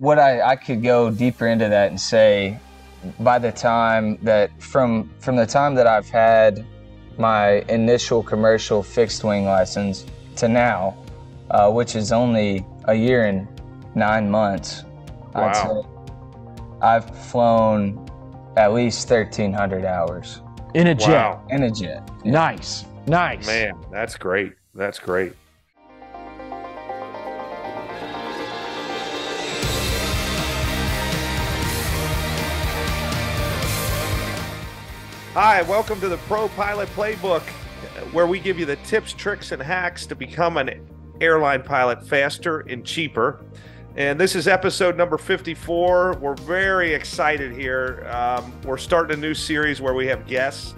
What I could go deeper into that and say, by the time that from the time that I've had my initial commercial fixed wing license to now, which is only a year and 9 months, wow. I'd say I've flown at least 1,300 hours. In a jet? Wow. In a jet. Yeah. Nice, nice. Man, that's great, that's great. Hi, welcome to the Pro Pilot Playbook, where we give you the tips, tricks, and hacks to become an airline pilot faster and cheaper. And this is episode number 54. We're very excited here. We're starting a new series where we have guests,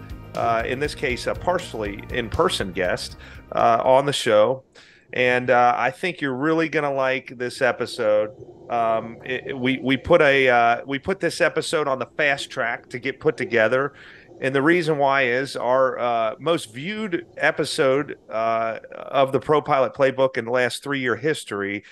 in this case, a partially in-person guest on the show. And I think you're really going to like this episode. We put this episode on the fast track to get put together. And the reason why is our most viewed episode of the Pro Pilot Playbook in the last 3-year history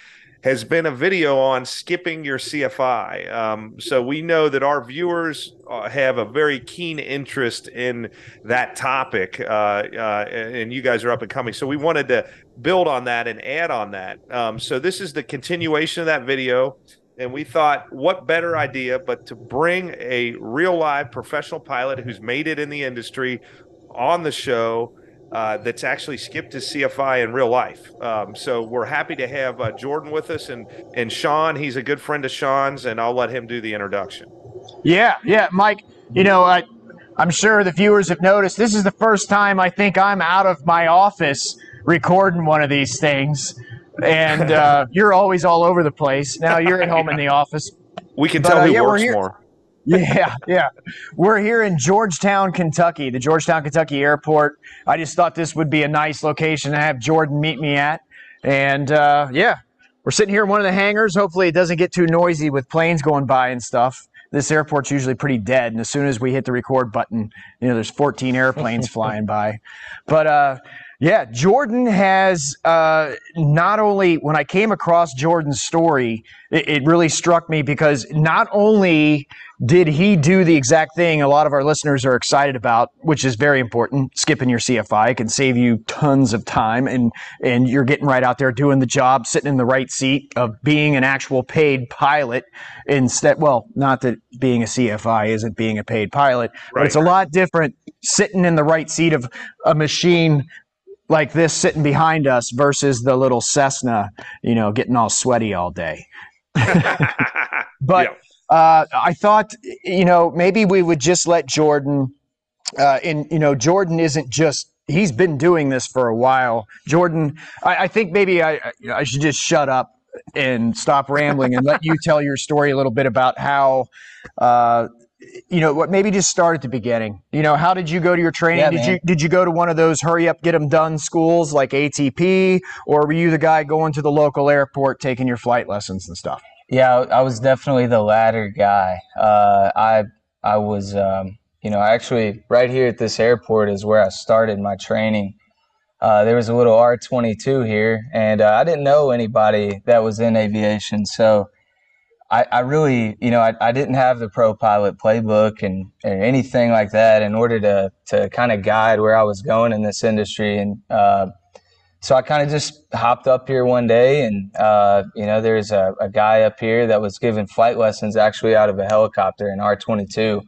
has been a video on skipping your CFI. So we know that our viewers have a very keen interest in that topic, and you guys are up and coming. So we wanted to build on that and add on that. So this is the continuation of that video. And we thought, what better idea but to bring a real live professional pilot who's made it in the industry on the show that's actually skipped his CFI in real life. So we're happy to have Jordan with us and Sean. He's a good friend of Sean's, and I'll let him do the introduction. Yeah, yeah, Mike, you know, I'm sure the viewers have noticed this is the first time I think I'm out of my office recording one of these things. And you're always all over the place. Now you're at home yeah. in the office. We can tell who works more. Yeah, yeah. We're here in Georgetown, Kentucky, the Georgetown, Kentucky airport. I just thought this would be a nice location to have Jordan meet me at. And yeah, we're sitting here in one of the hangars. Hopefully it doesn't get too noisy with planes going by and stuff. This airport's usually pretty dead, and as soon as we hit the record button, you know, there's 14 airplanes flying by. But yeah, Jordan has not only, when I came across Jordan's story, it really struck me because not only did he do the exact thing a lot of our listeners are excited about, which is very important, skipping your CFI can save you tons of time, and you're getting right out there doing the job, sitting in the right seat of being an actual paid pilot instead. Well, not that being a CFI isn't being a paid pilot, right. But it's a lot different sitting in the right seat of a machine like this sitting behind us versus the little Cessna, you know, getting all sweaty all day. But yeah. I thought, you know, maybe we would just let Jordan, and, you know, Jordan isn't just, he's been doing this for a while. Jordan, I think maybe I should just shut up and stop rambling and let you tell your story a little bit about how, you know what, maybe just start at the beginning. You know, how did you go to your training? Yeah, did you go to one of those hurry up, get them done schools like ATP, or were you the guy going to the local airport taking your flight lessons and stuff? Yeah, I was definitely the latter guy. I was, you know, actually right here at this airport is where I started my training. There was a little R-22 here, and I didn't know anybody that was in aviation, so I really, you know, I didn't have the Pro Pilot Playbook and anything like that in order to kind of guide where I was going in this industry. And so I kind of just hopped up here one day, and, you know, there's a guy up here that was giving flight lessons actually out of a helicopter, an R-22.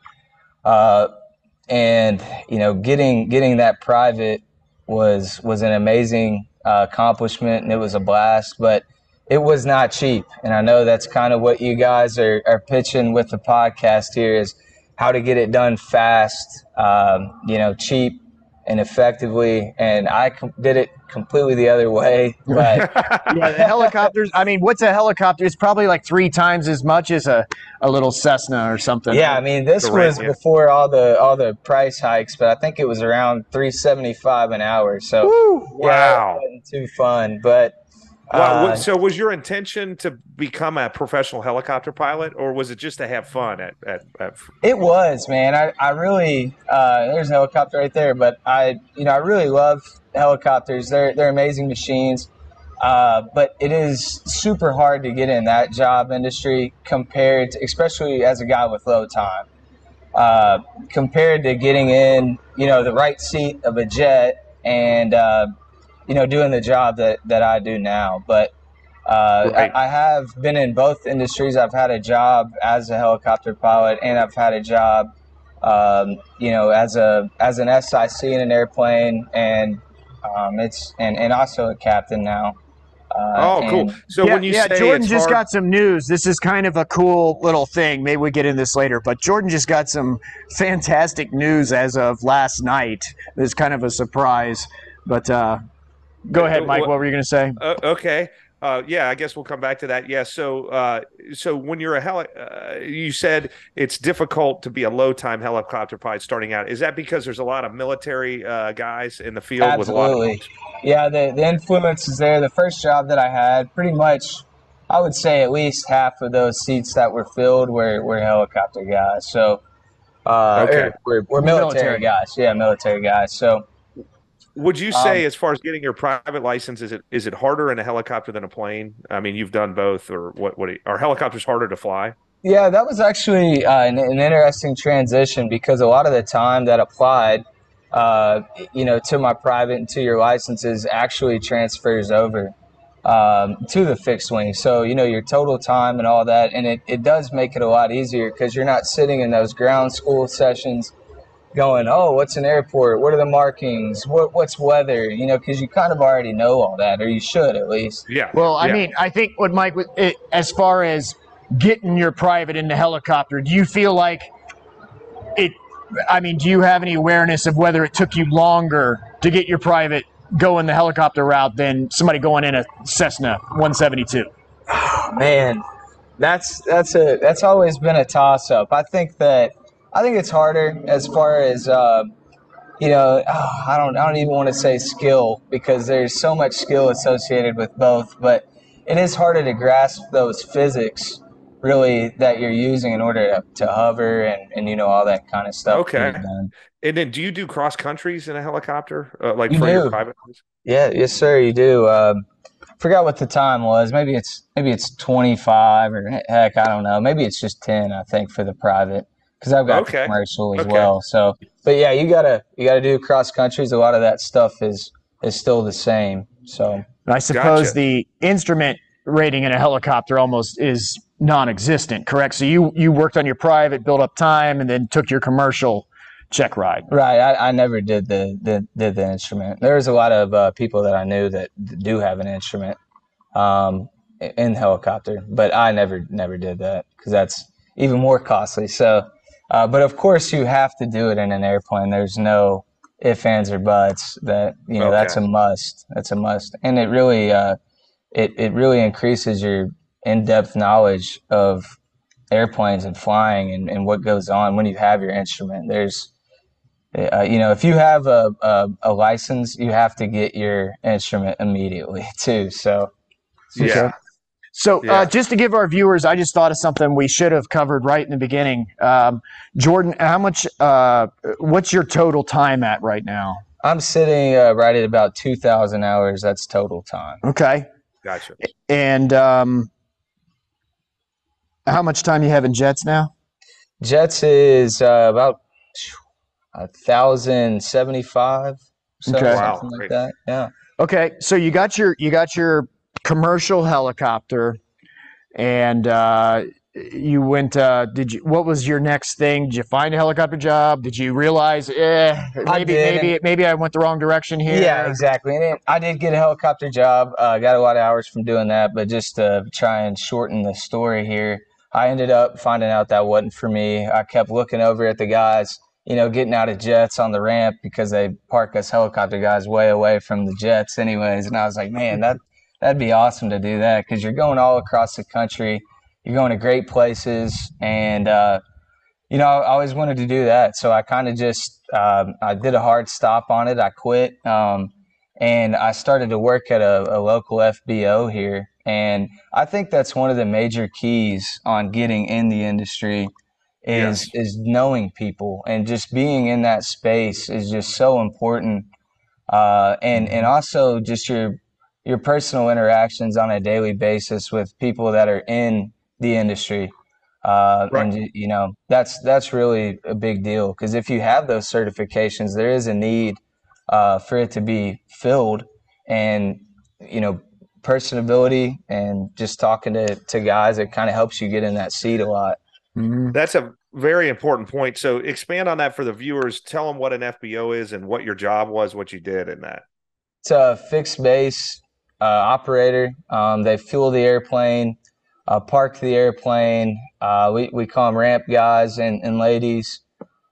And, you know, getting that private was an amazing accomplishment, and it was a blast. But it was not cheap, and I know that's kind of what you guys are pitching with the podcast here is how to get it done fast, you know, cheap and effectively, and I did it completely the other way. But yeah, the helicopters, I mean, what's a helicopter? It's probably like 3 times as much as a little Cessna or something. Yeah, I mean, this was before all the price hikes, but I think it was around $375 an hour, so woo, wow. Yeah, it wasn't too fun, but wow. So was your intention to become a professional helicopter pilot, or was it just to have fun? It was, man. I really there's a helicopter right there, but I really love helicopters. They're amazing machines. But it is super hard to get in that job industry compared to, especially as a guy with low time, compared to getting in, you know, the right seat of a jet and, you know, doing the job that I do now. But right. I have been in both industries. I've had a job as a helicopter pilot, and I've had a job, you know, as an SIC in an airplane, and and also a captain now. Cool. So yeah, when you say Jordan just got some news. This is kind of a cool little thing. Maybe we get into this later, but Jordan just got some fantastic news as of last night. It's kind of a surprise, but go ahead, Mike. What were you going to say? Okay. Yeah, I guess we'll come back to that. Yeah. So, so when you're a you said it's difficult to be a low-time helicopter pilot starting out. Is that because there's a lot of military guys in the field? Absolutely. With a lot of the influence is there. The first job that I had, pretty much, I would say at least half of those seats that were filled were helicopter guys. So, we're military guys. Yeah, military guys. So. Would you say, as far as getting your private license, is it harder in a helicopter than a plane? I mean, you've done both, or what are helicopters harder to fly? Yeah, that was actually an interesting transition, because a lot of the time that applied, you know, to my private and to your licenses actually transfers over to the fixed wing. So, you know, your total time and all that, and it does make it a lot easier, because you're not sitting in those ground school sessions going, oh, what's an airport? What are the markings? What's weather? You know, because you kind of already know all that, or you should at least. Yeah. Well, I mean, I think what Mike, as far as getting your private in the helicopter, do you feel like it? I mean, do you have any awareness of whether it took you longer to get your private going the helicopter route than somebody going in a Cessna 172? Oh, man, that's always been a toss-up. I think it's harder as far as, you know, I don't even want to say skill, because there's so much skill associated with both, but it is harder to grasp those physics really that you're using in order to hover and, you know, all that kind of stuff. Okay. And then do you do cross countries in a helicopter? Like for your private? Yeah. Yes, sir. You do. Forgot what the time was. Maybe it's 25, or heck, I don't know. Maybe it's just 10, I think, for the private. Because I've got commercial as well, so but yeah, you gotta do cross countries. A lot of that stuff is still the same. So I suppose the instrument rating in a helicopter almost is non-existent, correct? So you worked on your private, built up time, and then took your commercial check ride. Right. I never did the instrument. There's a lot of people that I knew that do have an instrument in helicopter, but I never did that, because that's even more costly. So. But of course, you have to do it in an airplane. There's no ifs, ands, or buts. That you know, that's a must. That's a must, and it really, it really increases your in-depth knowledge of airplanes and flying and what goes on when you have your instrument. There's, you know, if you have a license, you have to get your instrument immediately too. So, yeah. So just to give our viewers, I just thought of something we should have covered right in the beginning. Jordan, how much, what's your total time at right now? I'm sitting right at about 2,000 hours. That's total time. Okay. Gotcha. And how much time you have in jets now? Jets is about 1,075. So okay. Wow. Like that. Yeah. Okay. So you got your commercial helicopter, and you went what was your next thing? Did you find a helicopter job? Did you realize maybe I went the wrong direction here? Yeah, exactly. And I did get a helicopter job. Got a lot of hours from doing that, but just to try and shorten the story here, I ended up finding out that wasn't for me. I kept looking over at the guys, you know, getting out of jets on the ramp, because they park us helicopter guys way away from the jets anyways, and I was like, man, that'd be awesome to do that, because you're going all across the country. You're going to great places. And, you know, I always wanted to do that. So I kind of just I did a hard stop on it. I quit, and I started to work at a local FBO here. And I think that's one of the major keys on getting in the industry is knowing people, and just being in that space is just so important. And also just your your personal interactions on a daily basis with people that are in the industry. Right. And, you know, that's really a big deal, because if you have those certifications, there is a need for it to be filled. And, you know, personability and just talking to guys, it kind of helps you get in that seat a lot. Mm-hmm. That's a very important point. So expand on that for the viewers. Tell them what an FBO is and what your job was, what you did in that. It's a fixed base operator. They fuel the airplane, park the airplane. We call them ramp guys and ladies.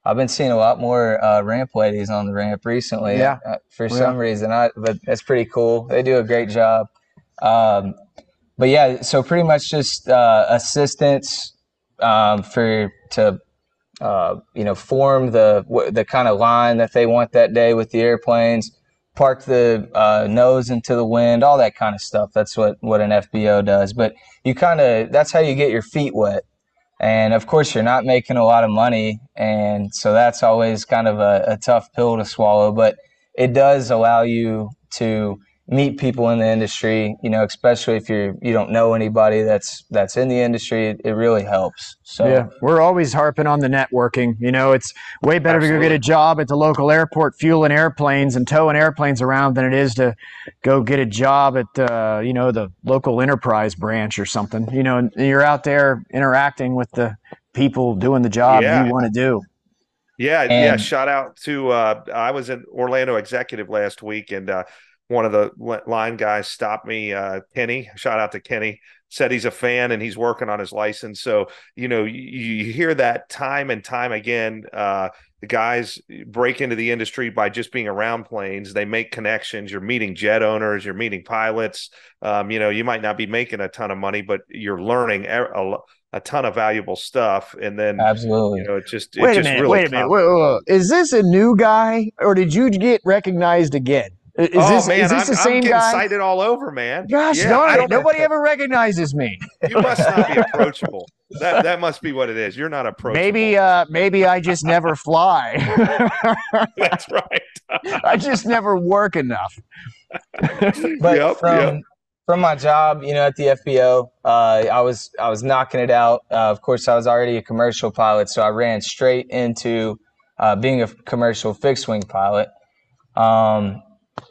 I've been seeing a lot more ramp ladies on the ramp recently. Yeah. For some reason, but that's pretty cool. They do a great job. But yeah, so pretty much just assistance to form the kind of line that they want that day with the airplanes, park the nose into the wind, all that kind of stuff. That's what an FBO does. But that's how you get your feet wet. And of course, you're not making a lot of money, and so that's always kind of a tough pill to swallow. But it does allow you to meet people in the industry, you know, especially if you don't know anybody that's in the industry, it really helps. So yeah, we're always harping on the networking. You know, it's way better Absolutely. To go get a job at the local airport fueling airplanes and towing airplanes around than it is to go get a job at the local enterprise branch or something. You know, and you're out there interacting with the people doing the job you want to do. Yeah, and, shout out to I was in Orlando Executive last week, and one of the line guys stopped me, Kenny, shout out to Kenny, said he's a fan and he's working on his license. So, you know, you hear that time and time again. The guys break into the industry by just being around planes. They make connections. You're meeting jet owners, you're meeting pilots. You might not be making a ton of money, but you're learning a ton of valuable stuff. And then, absolutely, you know, wait a minute. Is this a new guy, or did you get recognized again? Is this the same guy? I'm cited all over, man. Gosh, nobody ever recognizes me. You must not be approachable. That must be what it is. You're not approachable. Maybe I just never fly. That's right. I just never work enough. But from my job, you know, at the FBO, I was knocking it out. Of course, I was already a commercial pilot, so I ran straight into being a commercial fixed wing pilot.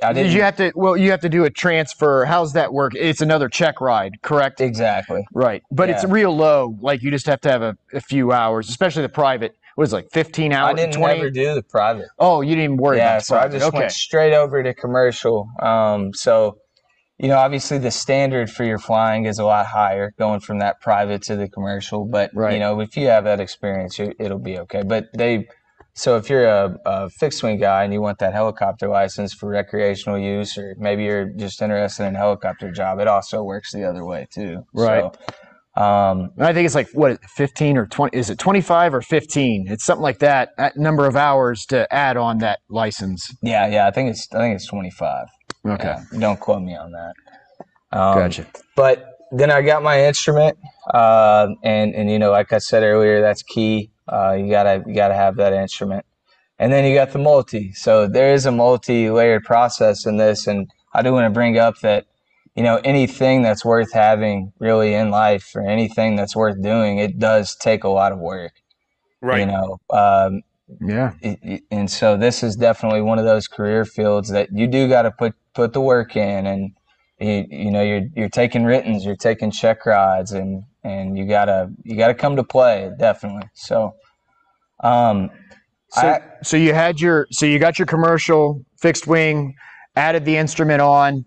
You have to do a transfer. How's that work? It's another check ride, correct? Exactly. Right. But it's real low. Like, you just have to have a few hours, especially the private. What is it, like 15 hours? I didn't 20? Ever do the private. Oh, you didn't even worry about it. Yeah, so private. I just went straight over to commercial. So, you know, obviously the standard for your flying is a lot higher going from that private to the commercial. But, you know, if you have that experience, it'll be okay. But So if you're a fixed wing guy and you want that helicopter license for recreational use, or maybe you're just interested in a helicopter job, it also works the other way too. Right. So, I think it's like, 15 or 20? Is it 25 or 15? It's something like that. That number of hours to add on that license. Yeah, yeah. I think it's 25. Okay. Yeah, don't quote me on that. Gotcha. But then I got my instrument, and you know, like I said earlier, that's key. You gotta have that instrument, and then you got the multi. So there is a multi-layered process in this, and I do want to bring up that, you know, anything that's worth having really in life, or anything that's worth doing, it does take a lot of work. Right. You know. And so this is definitely one of those career fields that you do got to put the work in, and you know, you're taking writtens, you're taking check rides, and you gotta come to play, definitely. So, you got your commercial fixed wing, added the instrument on.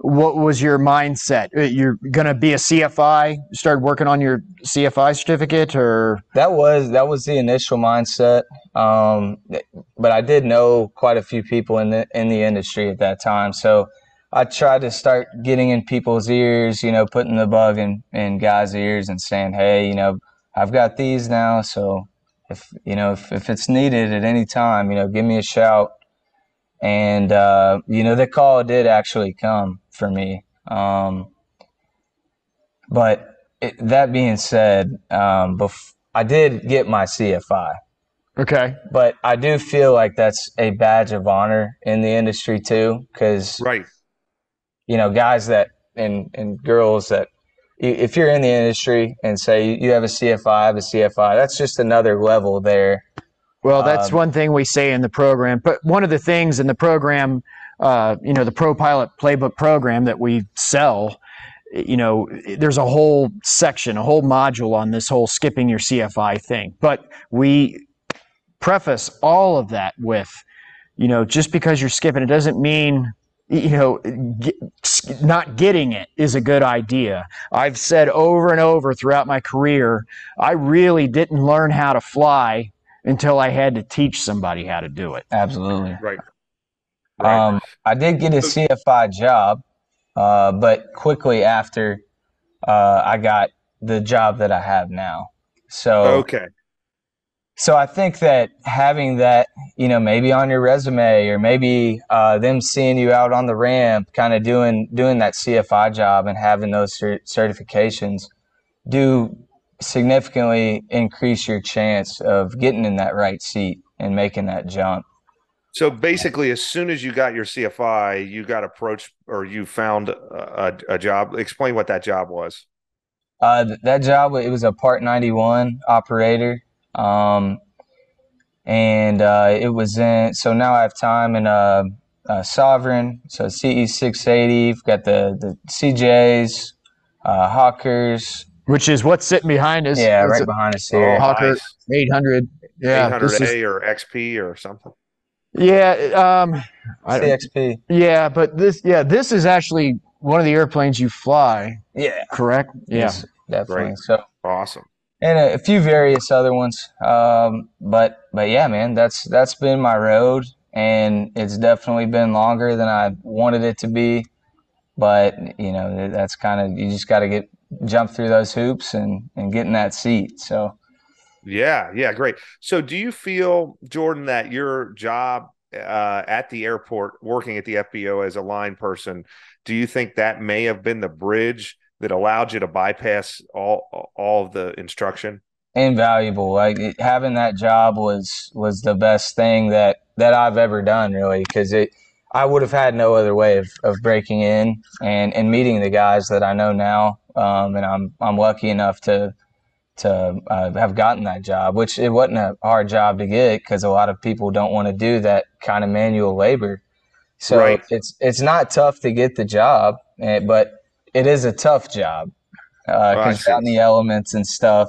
What was your mindset? You're gonna be a CFI. You started working on your CFI certificate, or that was the initial mindset. But I did know quite a few people in the industry at that time, so I tried to start getting in people's ears, you know, putting the bug in guys' ears and saying, hey, you know, I've got these now. So if it's needed at any time, you know, give me a shout. And, you know, the call did actually come for me. But that being said, I did get my CFI. Okay. But I do feel like that's a badge of honor in the industry too, because you know, guys that and girls that, if you're in the industry and say you have a CFI, I have a CFI, that's just another level there. Well, that's one thing we say in the program. But one of the things in the program, you know, the Pro Pilot Playbook program that we sell, you know, there's a whole section, a whole module on this whole skipping your CFI thing. But we preface all of that with, you know, just because you're skipping, it doesn't mean, you know, not getting it is a good idea. I've said over and over throughout my career, I really didn't learn how to fly until I had to teach somebody how to do it. Absolutely. Right. I did get a CFI job, but quickly after I got the job that I have now. So okay. So I think that having that, you know, maybe on your resume or maybe them seeing you out on the ramp, kind of doing that CFI job and having those certifications do significantly increase your chance of getting in that right seat and making that jump. So basically, as soon as you got your CFI, you got approached or you found a job. Explain what that job was. That job, it was a Part 91 operator. It was in, so now I have time in, Sovereign. So CE 680, we've got the CJs, Hawkers. Which is what's sitting behind us. Yeah, right behind us here. Oh, Hawker, nice. 800. Yeah. 800A or XP or something. Yeah. CXP. Yeah. But this is actually one of the airplanes you fly. Yeah. Correct? Yeah. Yes, definitely. Great. So awesome. And a few various other ones, but yeah, man, that's been my road, and it's definitely been longer than I wanted it to be. But you know, that's kind of, you just got to jump through those hoops and get in that seat. So, yeah, great. So, do you feel, Jordan, that your job at the airport, working at the FBO as a line person, do you think that may have been the bridge that allowed you to bypass all of the instruction? Invaluable. Like having that job was the best thing that I've ever done, really, because I would have had no other way of breaking in and meeting the guys that I know now. And I'm lucky enough to have gotten that job, which it wasn't a hard job to get because a lot of people don't want to do that kind of manual labor. So right. It's not tough to get the job, but it is a tough job, out in the elements and stuff.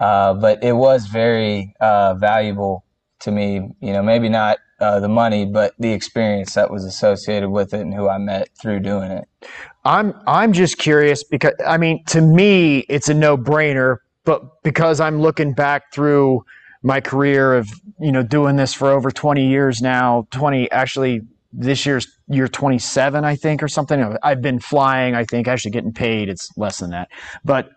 But it was very valuable to me. You know, maybe not the money, but the experience that was associated with it and who I met through doing it. I'm just curious because, I mean, to me, it's a no-brainer. But because I'm looking back through my career of, you know, doing this for over 20 years now, this year's year 27, I think, or something. I've been flying, I think, actually getting paid. It's less than that. But,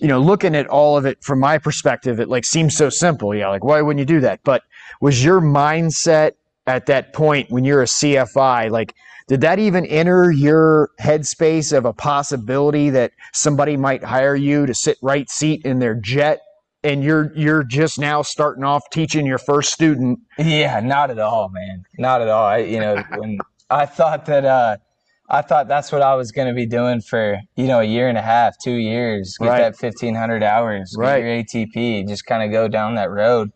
you know, looking at all of it from my perspective, it like seems so simple. Yeah, like, why wouldn't you do that? But was your mindset at that point when you're a CFI, like, did that even enter your headspace of a possibility that somebody might hire you to sit right seat in their jet? And you're just now starting off teaching your first student. Yeah, not at all, man. Not at all. When I thought that, that's what I was going to be doing for, you know, a year and a half, 2 years, get that 1,500 hours, get your ATP, just kind of go down that road.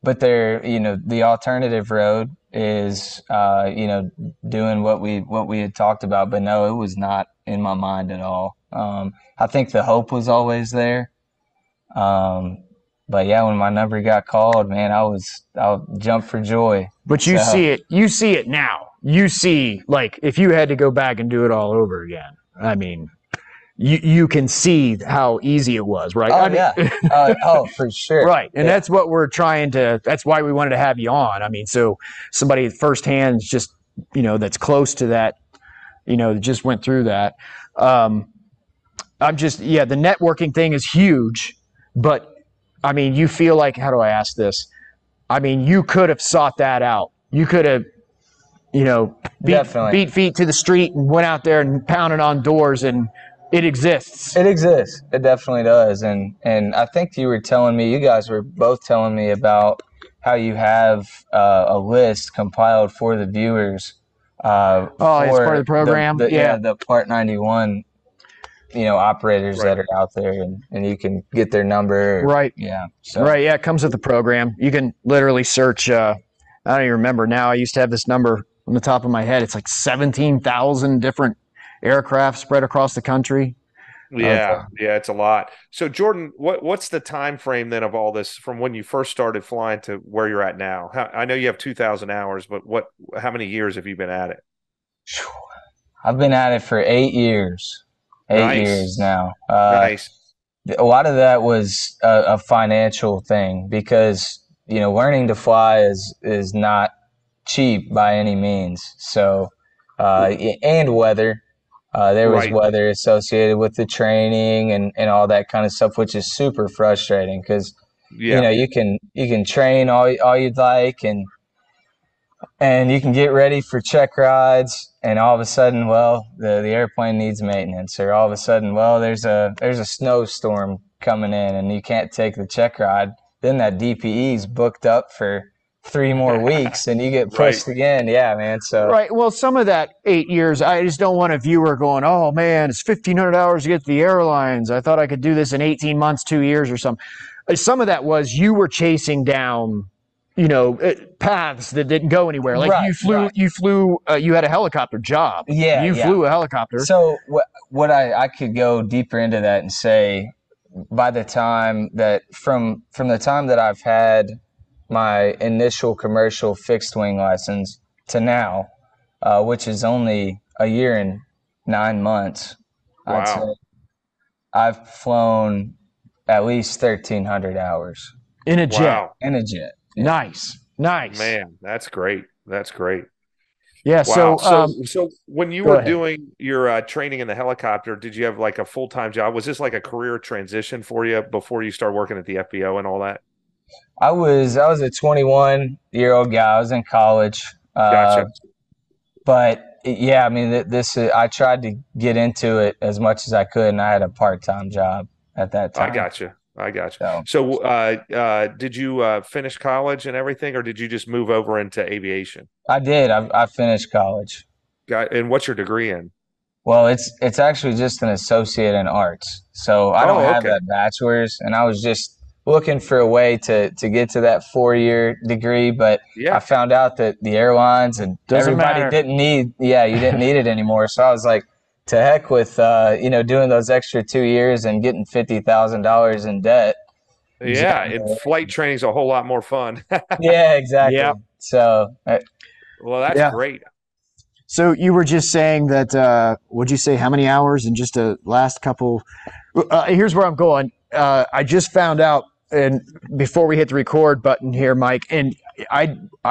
But the alternative road is, doing what we had talked about. But no, it was not in my mind at all. I think the hope was always there. But yeah, when my number got called, man, I'll jump for joy. But you see it now. You see, like, if you had to go back and do it all over again, I mean, you can see how easy it was, right? Oh, yeah. For sure. Right. And that's what we're that's why we wanted to have you on. I mean, so somebody firsthand just, you know, that's close to that, you know, just went through that. The networking thing is huge, but I mean, you feel like, how do I ask this? I mean, you could have sought that out. You could have, you know, beat feet to the street and went out there and pounded on doors, and it exists. It exists. It definitely does. And I think you guys were both telling me about how you have a list compiled for the viewers It's part of the program. The Part 91, operators that are out there, and you can get their number. Right. Yeah. So. Right. Yeah. It comes with the program. You can literally search. I don't even remember now. I used to have this number on the top of my head. It's like 17,000 different aircraft spread across the country. Yeah. Okay. Yeah. It's a lot. So Jordan, what's the time frame then of all this from when you first started flying to where you're at now? I know you have 2,000 hours, but how many years have you been at it? I've been at it for 8 years. Eight years now. Nice. A lot of that was a financial thing because, learning to fly is not cheap by any means. So, and weather, there was weather associated with the training and all that kind of stuff, which is super frustrating because, you can train all you'd like and you can get ready for check rides. And all of a sudden, the airplane needs maintenance, or all of a sudden, there's a snowstorm coming in and you can't take the check ride. Then that DPE is booked up for 3 more weeks and you get pushed again. Yeah, man. So right. Well, some of that 8 years, I just don't want a viewer going, oh, man, it's 1,500 hours to get to the airlines. I thought I could do this in 18 months, 2 years or something. Some of that was you were chasing down paths that didn't go anywhere. Like you had a helicopter job. Yeah. You flew a helicopter. So what I could go deeper into that and say, by the time that from the time that I've had my initial commercial fixed wing license to now, which is only a year and 9 months, I'd say I've flown at least 1,300 hours. In a jet. Wow. In a jet. Nice. Man, that's great. Yeah. Wow. So when you were doing your training in the helicopter, did you have like a full-time job? Was this like a career transition for you before you start working at the FBO and all that? I was a 21-year-old guy. I was in college. Gotcha. But yeah, I mean, I tried to get into it as much as I could, and I had a part-time job at that time. I gotcha. So did you finish college and everything, or did you just move over into aviation? I did. I finished college. And what's your degree in? Well, it's actually just an associate in arts. So I don't have that bachelor's, and I was just looking for a way to get to that 4-year degree, but I found out that the airlines and everybody didn't need it anymore. So I was like, to heck with doing those extra 2 years and getting $50,000 in debt. Yeah, and flight training's a whole lot more fun. Yeah, exactly. Yeah. So, that's great. So you were just saying that. Would you say how many hours in just a last couple? Here's where I'm going. I just found out, and before we hit the record button here, Mike, and I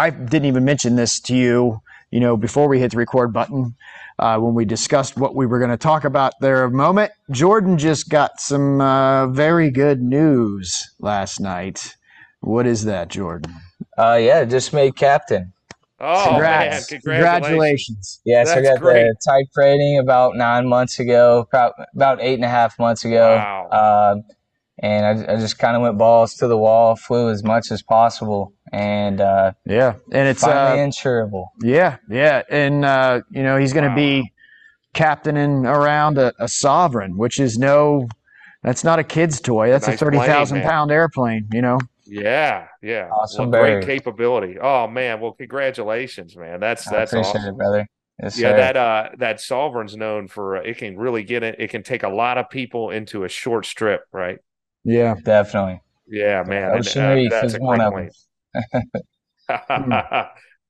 didn't even mention this to you. Before we hit the record button. When we discussed what we were going to talk about there a moment, Jordan just got some very good news last night. What is that, Jordan? Just made captain. Oh, congrats. Man, congratulations. Yes, I got the type rating about 9 months ago, about 8.5 months ago. Wow. And I just kind of went balls to the wall, flew as much as possible. And and it's finally insurable. And he's going to be captaining around a Sovereign, which is that's not a kid's toy. That's a 30,000-pound airplane. Yeah. Awesome, great capability. Oh man, well congratulations, man. That's awesome, it, brother. Yes, yeah, sir. That Sovereign's known for it can really get it. It can take a lot of people into a short strip, right? Yeah, definitely. Yeah, man. And that's a great plane.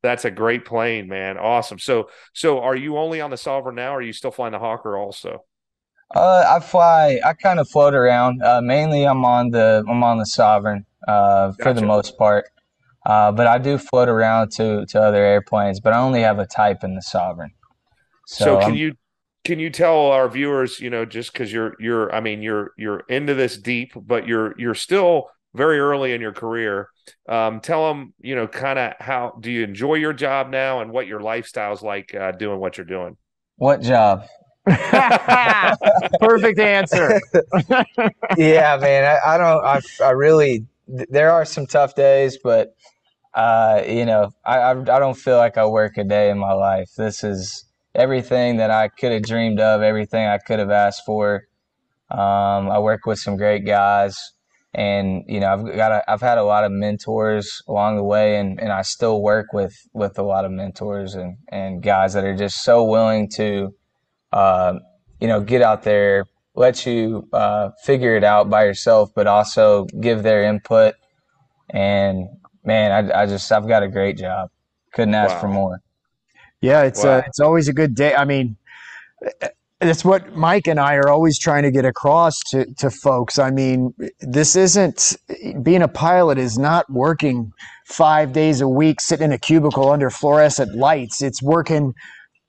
That's a great plane, man. Awesome. So are you only on the Sovereign now, or are you still flying the Hawker also? I kind of float around. Mainly I'm on the Sovereign for the most part. But I do float around to other airplanes, but I only have a type in the Sovereign. So can you tell our viewers, just because you're into this deep, but you're still very early in your career, tell them, kind of how do you enjoy your job now and what your lifestyle's like doing what you're doing? What job? Perfect answer. Yeah, man, I really, there are some tough days, but I don't feel like I work a day in my life. This is everything that I could have dreamed of, everything I could have asked for. I work with some great guys, and I've had a lot of mentors along the way, and I still work with a lot of mentors and guys that are just so willing to get out there, let you figure it out by yourself, but also give their input. And man, I've got a great job. Couldn't ask for more. Yeah, it's always a good day. I mean, that's what Mike and I are always trying to get across to folks. I mean, being a pilot is not working 5 days a week, sitting in a cubicle under fluorescent lights. It's working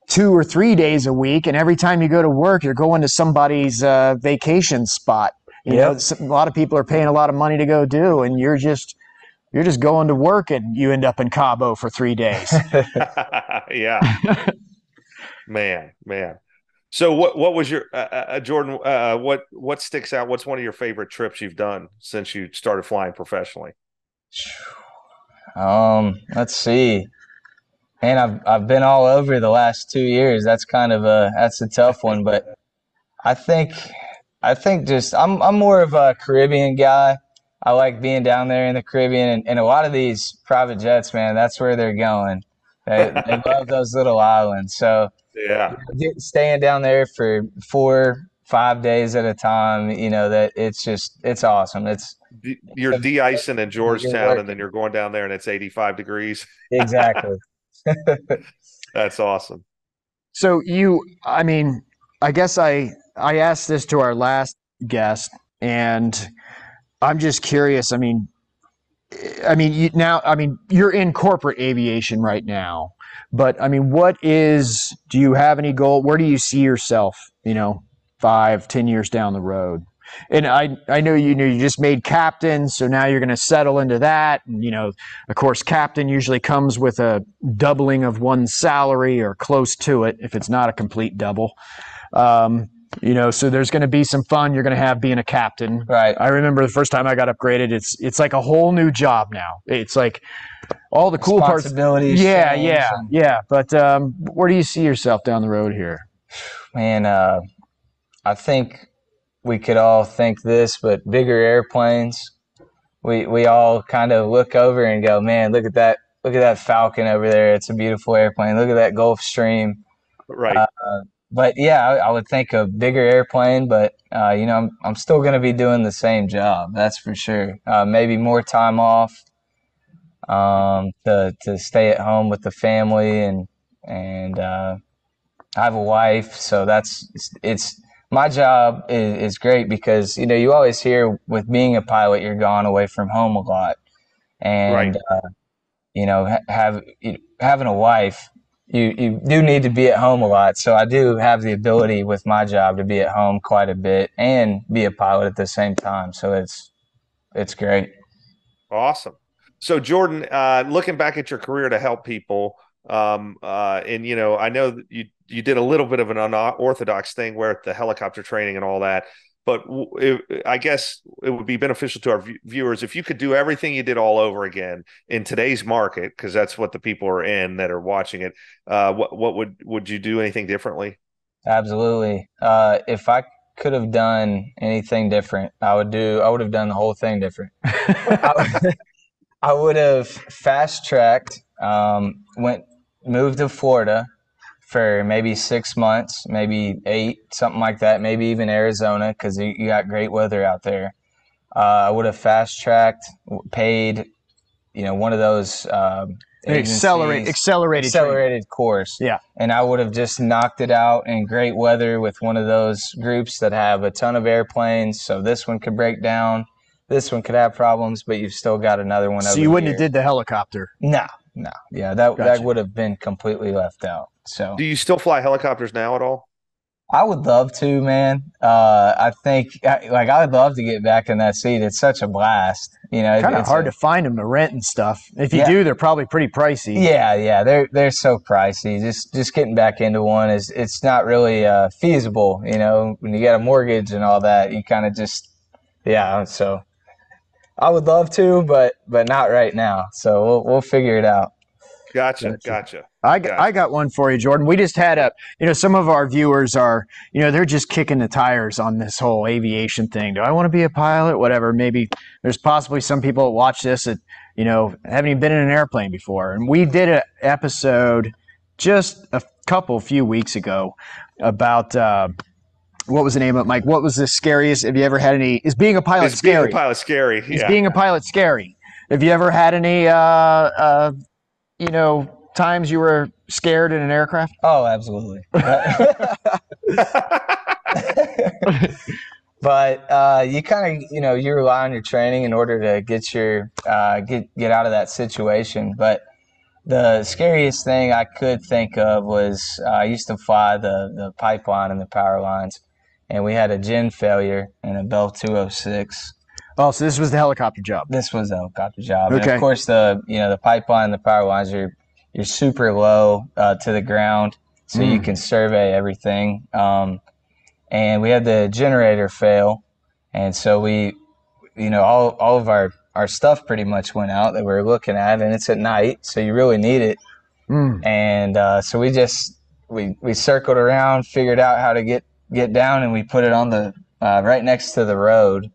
2 or 3 days a week. And every time you go to work, you're going to somebody's vacation spot. You know, a lot of people are paying a lot of money to go do, and you're just going to work, and you end up in Cabo for 3 days. Yeah. Man. So what was your, Jordan, what sticks out? What's one of your favorite trips you've done since you started flying professionally? Let's see. Man, I've been all over the last 2 years. That's kind of a tough one, but I think just I'm more of a Caribbean guy. I like being down there in the Caribbean, and a lot of these private jets, man, that's where they're going. They love those little islands. So yeah, staying down there for 4-5 days at a time, that it's awesome. You're de-icing in Georgetown, and then you're going down there and it's 85 degrees. Exactly. That's awesome. So I guess I asked this to our last guest, and I'm just curious. You're in corporate aviation right now, but do you have any goal? Where do you see yourself, 5-10 years down the road? And I know you just made captain, so now you're going to settle into that. And, of course, captain usually comes with a doubling of one's salary or close to it if it's not a complete double. So there's going to be some fun you're going to have being a captain. Right. I remember the first time I got upgraded, it's like a whole new job now. It's like all the cool parts. Responsibilities. Yeah. But where do you see yourself down the road here? Man, I think we could all think this, but bigger airplanes. We all kind of look over and go, man, look at that Falcon over there. It's a beautiful airplane. Look at that Gulfstream. Right. But yeah, I would think a bigger airplane, but I'm still going to be doing the same job. That's for sure. Maybe more time off, to stay at home with the family, and I have a wife, so my job is great because, you always hear with being a pilot, you're gone away from home a lot. And, right. Having a wife, you do need to be at home a lot. So I do have the ability with my job to be at home quite a bit and be a pilot at the same time. So it's great. Awesome. So, Jordan, looking back at your career to help people, I know that you did a little bit of an unorthodox thing where the helicopter training and all that, but I guess it would be beneficial to our viewers if you could do everything you did all over again in today's market, because that's what the people are in that are watching it. What would you do anything differently? Absolutely. If I could have done anything different, I would have done the whole thing different. I would have fast-tracked, moved to Florida for maybe 6 months, maybe 8, something like that, maybe even Arizona, because you got great weather out there. I would have fast-tracked, paid, one of those accelerated course. Yeah. And I would have just knocked it out in great weather with one of those groups that have a ton of airplanes, so this one could break down, this one could have problems, but you've still got another one over here. So you wouldn't have did the helicopter? No. Yeah, that would have been completely left out. So, do you still fly helicopters now at all? I would love to, man. I would love to get back in that seat. It's such a blast. Kind of hard to find them to rent and stuff. If you do, they're probably pretty pricey. Yeah, they're so pricey. Just getting back into one is it's not really feasible. When you got a mortgage and all that, you kind of just. I would love to, but not right now. So we'll figure it out. Gotcha. I got one for you, Jordan. We just had a, some of our viewers are, they're just kicking the tires on this whole aviation thing. Do I want to be a pilot? Whatever. Maybe there's possibly some people that watch this that, haven't even been in an airplane before. And we did an episode just a few weeks ago about, what was the name of it, Mike? What was the scariest? Have you ever had any, is being a pilot scary? Being a pilot scary. Yeah. Is being a pilot scary? Have you ever had any, times you were scared in an aircraft? Oh, absolutely. But you kind of, you rely on your training in order to get your get out of that situation. But the scariest thing I could think of was I used to fly the pipeline and the power lines, and we had a gen failure in a Bell 206. Oh, so this was the helicopter job. This was the helicopter job. Okay. And of course, the pipeline, the power lines, you're super low to the ground, so you can survey everything. And we had the generator fail, and so we, all of our stuff pretty much went out that we were looking at, and it's at night, so you really need it. And so we just we circled around, figured out how to get down, and we put it on the right next to the road.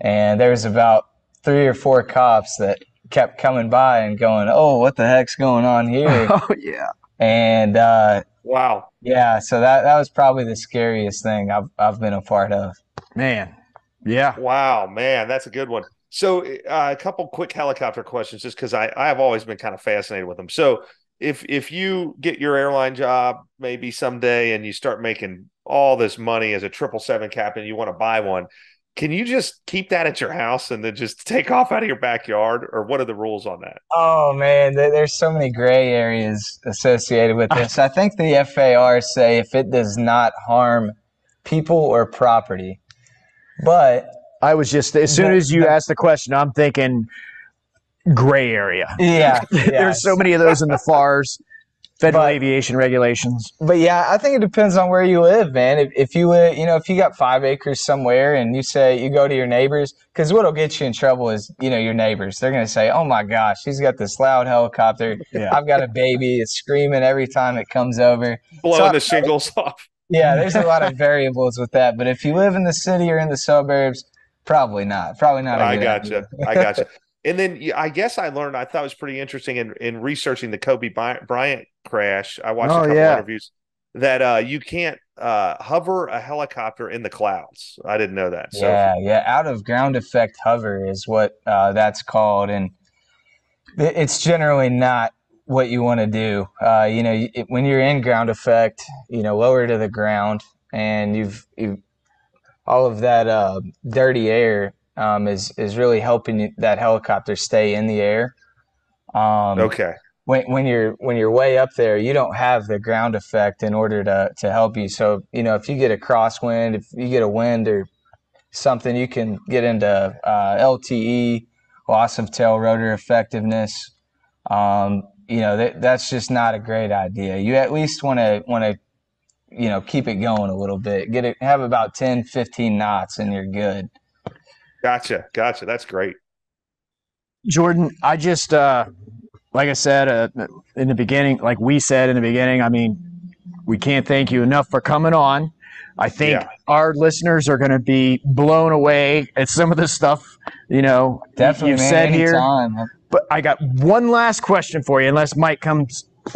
And there was about 3 or 4 cops that kept coming by and going, "Oh, what the heck's going on here?" Oh, yeah. And wow. Yeah, so that was probably the scariest thing I've been a part of. Man. Yeah. Wow, man, that's a good one. So a couple quick helicopter questions, just because I've always been kind of fascinated with them. So if you get your airline job maybe someday and you start making all this money as a 777 captain, you want to buy one, can you just keep that at your house and then just take off out of your backyard? Or what are the rules on that? Oh, man, there's so many gray areas associated with this. I think the FAR say if it does not harm people or property. But I was just, as soon as you asked the question, I'm thinking gray area. Yeah. There's so many of those in the FARs. Federal aviation regulations. But yeah, I think it depends on where you live, man. If you live, if you got 5 acres somewhere and you say you go to your neighbors, because what'll get you in trouble is, your neighbors. They're gonna say, "Oh my gosh, he's got this loud helicopter. Yeah. I've got a baby. It's screaming every time it comes over, blowing the shingles off." Yeah, there's a lot of variables with that. But if you live in the city or in the suburbs, probably not. Probably not. I gotcha. And then I guess I thought it was pretty interesting in researching the Kobe Bryant crash. I watched a couple of interviews that you can't hover a helicopter in the clouds. I didn't know that. So. Yeah. Out of ground effect hover is what that's called. And it's generally not what you want to do. When you're in ground effect, lower to the ground, and you've all of that dirty air is really helping that helicopter stay in the air. Okay. When you're way up there, you don't have the ground effect in order to help you. So, if you get a crosswind, if you get a wind or something, you can get into LTE, loss of tail rotor effectiveness. That's just not a great idea. You at least want to keep it going a little bit. Have about 10, 15 knots and you're good. Gotcha. That's great. Jordan, I just, like I said, in the beginning, like we said in the beginning, I mean, we can't thank you enough for coming on. I think our listeners are going to be blown away at some of the stuff, definitely, you've said anytime. Here. But I got one last question for you, unless Mike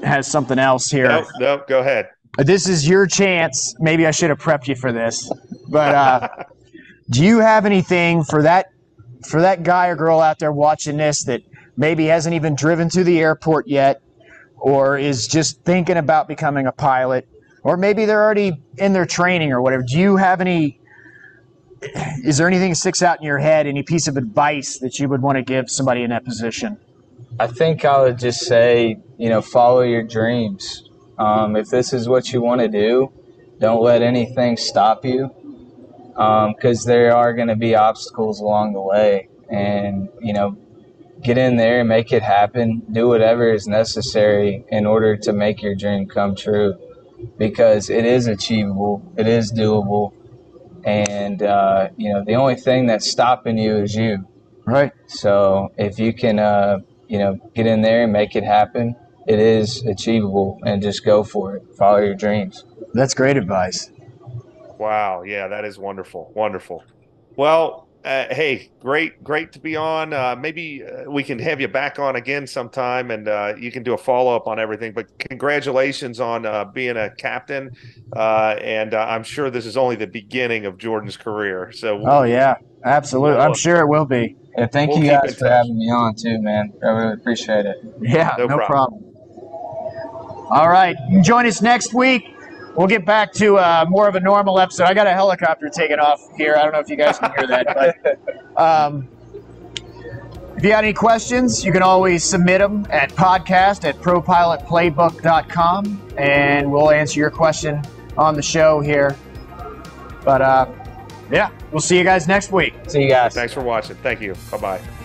has something else here. Nope, go ahead. This is your chance. Maybe I should have prepped you for this, but, do you have anything for that guy or girl out there watching this that maybe hasn't even driven to the airport yet, or is just thinking about becoming a pilot, or maybe they're already in their training or whatever? Do you have is there anything that sticks out in your head, any piece of advice that you would want to give somebody in that position? I think I would just say, follow your dreams. If this is what you want to do, don't let anything stop you. Because there are going to be obstacles along the way, and get in there and make it happen. Do whatever is necessary in order to make your dream come true, because it is achievable, it is doable, and the only thing that's stopping you is you. Right. So if you can, get in there and make it happen, it is achievable, and just go for it. Follow your dreams. That's great advice. Wow. Yeah, that is wonderful. Wonderful. Well, hey, great to be on. Maybe we can have you back on again sometime, and you can do a follow-up on everything. But congratulations on being a captain, and I'm sure this is only the beginning of Jordan's career. So. Oh, yeah, absolutely. I'm sure it will be. Yeah, thank you guys for having me on, too, man. I really appreciate it. Yeah, no problem. All right, join us next week. We'll get back to more of a normal episode. I got a helicopter taking off here. I don't know if you guys can hear that. But if you got any questions, you can always submit them at podcast@ProPilotPlaybook.com, and we'll answer your question on the show here. But yeah, we'll see you guys next week. See you guys. Thanks for watching. Thank you. Bye-bye.